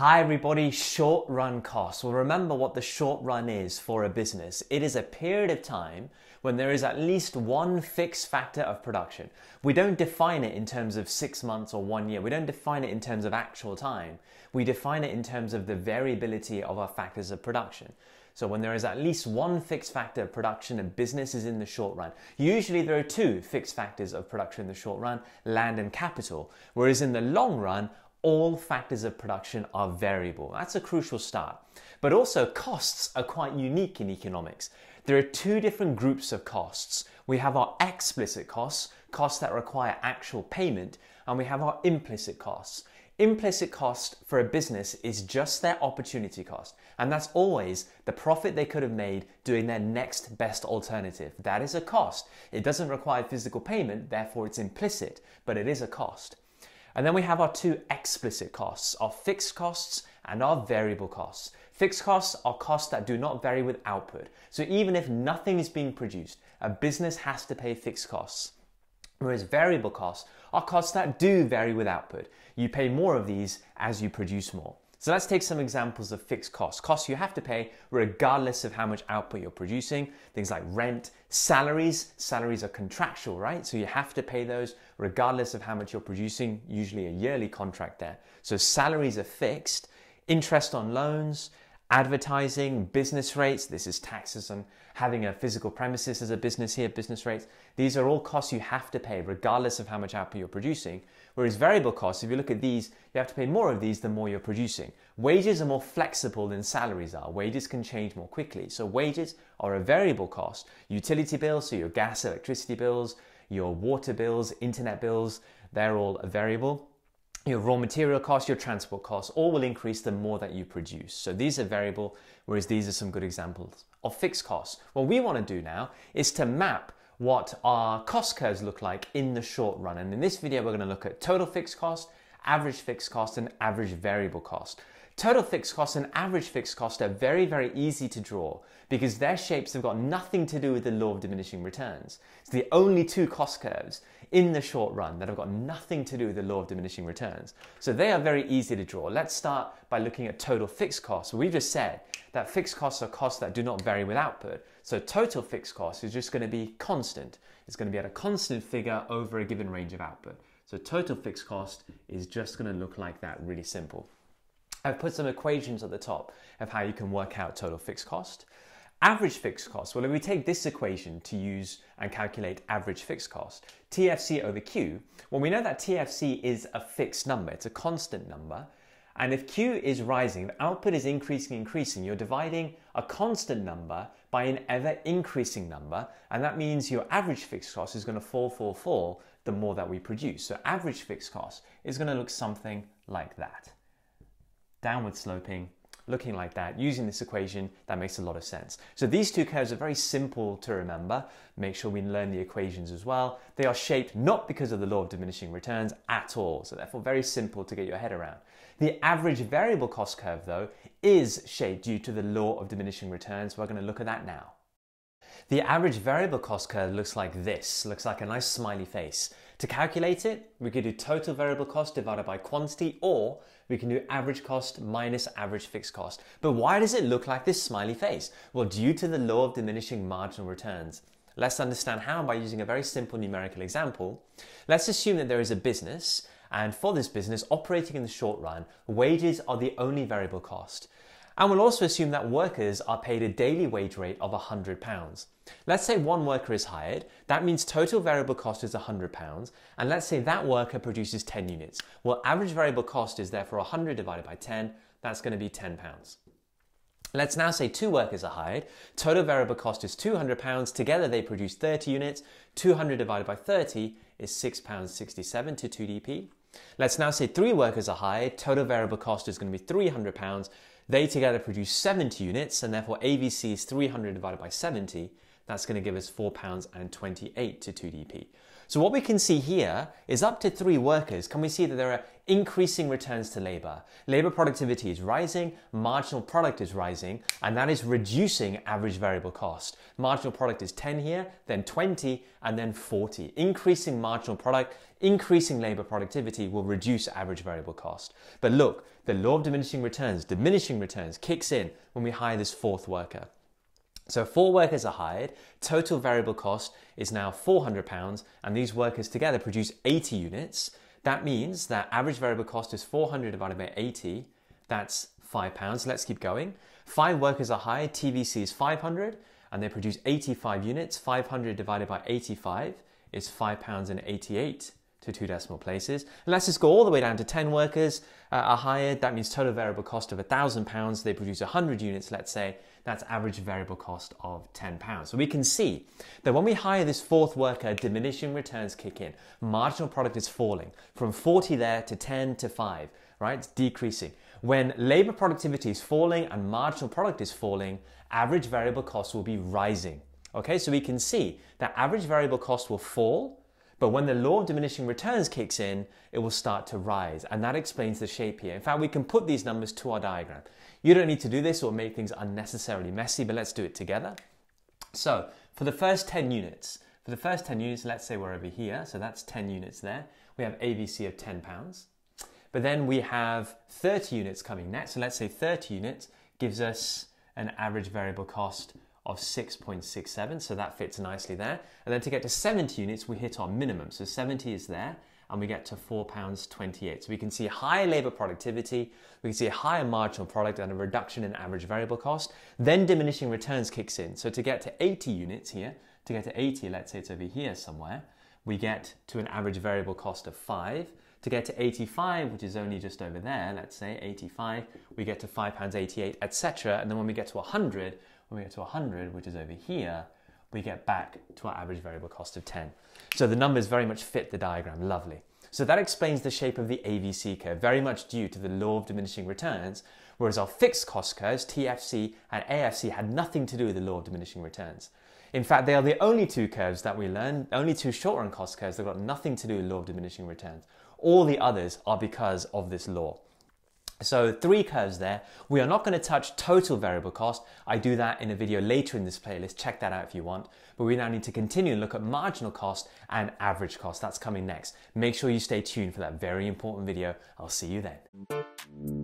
Hi everybody, short run costs. Well, remember what the short run is for a business. It is a period of time when there is at least one fixed factor of production. We don't define it in terms of 6 months or 1 year. We don't define it in terms of actual time. We define it in terms of the variability of our factors of production. So when there is at least one fixed factor of production, a business is in the short run. Usually there are two fixed factors of production in the short run, land and capital, whereas in the long run, all factors of production are variable. That's a crucial start. But also costs are quite unique in economics. There are two different groups of costs. We have our explicit costs that require actual payment, and we have our implicit costs. Implicit cost for a business is just their opportunity cost, and that's always the profit they could have made doing their next best alternative. That is a cost. It doesn't require physical payment, therefore it's implicit, but it is a cost. And then we have our two explicit costs, our fixed costs and our variable costs. Fixed costs are costs that do not vary with output. So even if nothing is being produced, a business has to pay fixed costs. Whereas variable costs are costs that do vary with output. You pay more of these as you produce more. So let's take some examples of fixed costs. Costs you have to pay regardless of how much output you're producing. Things like rent, salaries. Salaries are contractual, right? So you have to pay those regardless of how much you're producing, usually a yearly contract there. So salaries are fixed. Interest on loans, advertising, business rates. This is taxes on having a physical premises as a business here, business rates. These are all costs you have to pay regardless of how much output you're producing. Whereas variable costs, if you look at these, you have to pay more of these the more you're producing. Wages are more flexible than salaries are. Wages can change more quickly. So wages are a variable cost. Utility bills, so your gas, electricity bills, your water bills, internet bills, they're all a variable. Your raw material costs, your transport costs, all will increase the more that you produce. So these are variable, whereas these are some good examples of fixed costs. What we want to do now is to map what our cost curves look like in the short run. And in this video, we're going to look at total fixed cost, and average variable cost. Total fixed cost and average fixed cost are very, very easy to draw because their shapes have got nothing to do with the law of diminishing returns. It's the only two cost curves in the short run that have got nothing to do with the law of diminishing returns. So they are very easy to draw. Let's start by looking at total fixed costs. We've just said that fixed costs are costs that do not vary with output. So total fixed cost is just going to be constant. It's going to be at a constant figure over a given range of output. So total fixed cost is just going to look like that, really simple. I've put some equations at the top of how you can work out total fixed cost. Average fixed cost, well, if we take this equation to use and calculate average fixed cost, TFC over Q, well, we know that TFC is a fixed number, it's a constant number, and if Q is rising, the output is increasing, you're dividing a constant number by an ever-increasing number, and that means your average fixed cost is going to fall the more that we produce. So average fixed cost is going to look something like that. Downward sloping, looking like that, using this equation, that makes a lot of sense. So these two curves are very simple to remember. Make sure we learn the equations as well. They are shaped not because of the law of diminishing returns at all, so therefore very simple to get your head around. The average variable cost curve, though, is shaped due to the law of diminishing returns. We're going to look at that now. The average variable cost curve looks like this, looks like a nice smiley face. To calculate it, we could do total variable cost divided by quantity, or we can do average cost minus average fixed cost. But why does it look like this smiley face? Well, due to the law of diminishing marginal returns. Let's understand how by using a very simple numerical example. Let's assume that there is a business, and for this business operating in the short run, wages are the only variable cost. And we'll also assume that workers are paid a daily wage rate of £100. Let's say one worker is hired. That means total variable cost is £100. And let's say that worker produces 10 units. Well, average variable cost is therefore 100 divided by 10. That's going to be £10. Let's now say two workers are hired. Total variable cost is £200. Together they produce 30 units. 200 divided by 30 is £6.67 to 2DP. Let's now say three workers are hired. Total variable cost is going to be £300. They together produce 70 units, and therefore AVC is 300 divided by 70. That's going to give us £4.28 to 2DP. So what we can see here is up to 3 workers, can we see that there are increasing returns to labor. Labor productivity is rising, marginal product is rising, and that is reducing average variable cost. Marginal product is 10 here, then 20, and then 40. Increasing marginal product, increasing labor productivity will reduce average variable cost. But look, the law of diminishing returns kicks in when we hire this 4th worker. So 4 workers are hired, total variable cost is now £400, and these workers together produce 80 units. That means that average variable cost is 400 divided by 80, that's £5. Let's keep going. 5 workers are hired, TVC is 500, and they produce 85 units. 500 divided by 85 is £5.88 to 2 decimal places. And let's just go all the way down to 10 workers are hired. That means total variable cost of £1,000. They produce 100 units, let's say. That's average variable cost of £10. So we can see that when we hire this 4th worker, diminishing returns kick in. Marginal product is falling from 40 there to 10 to 5, right? It's decreasing. When labor productivity is falling and marginal product is falling, average variable cost will be rising. Okay, so we can see that average variable cost will fall, but when the law of diminishing returns kicks in, it will start to rise. And that explains the shape here. In fact, we can put these numbers to our diagram. You don't need to do this, or make things unnecessarily messy, but let's do it together. So for the first 10 units, let's say we're over here. So that's 10 units there. We have AVC of £10. But then we have 30 units coming next. So let's say 30 units gives us an average variable cost of 6.67, so that fits nicely there. And then to get to 70 units, we hit our minimum. So 70 is there, and we get to £4.28. So we can see higher labor productivity, we can see a higher marginal product and a reduction in average variable cost. Then diminishing returns kicks in. So to get to 80 units here, let's say it's over here somewhere, we get to an average variable cost of 5. To get to 85, which is only just over there, let's say 85, we get to £5.88, etc. And then when we get to 100, which is over here, we get back to our average variable cost of 10. So the numbers very much fit the diagram, lovely. So that explains the shape of the AVC curve, very much due to the law of diminishing returns, whereas our fixed cost curves, TFC and AFC, had nothing to do with the law of diminishing returns. In fact, they are the only 2 curves that we learned, only 2 short-run cost curves that have got nothing to do with the law of diminishing returns. All the others are because of this law. So 3 curves there. We are not going to touch total variable cost. I do that in a video later in this playlist. Check that out if you want. But we now need to continue and look at marginal cost and average cost. That's coming next. Make sure you stay tuned for that very important video. I'll see you then.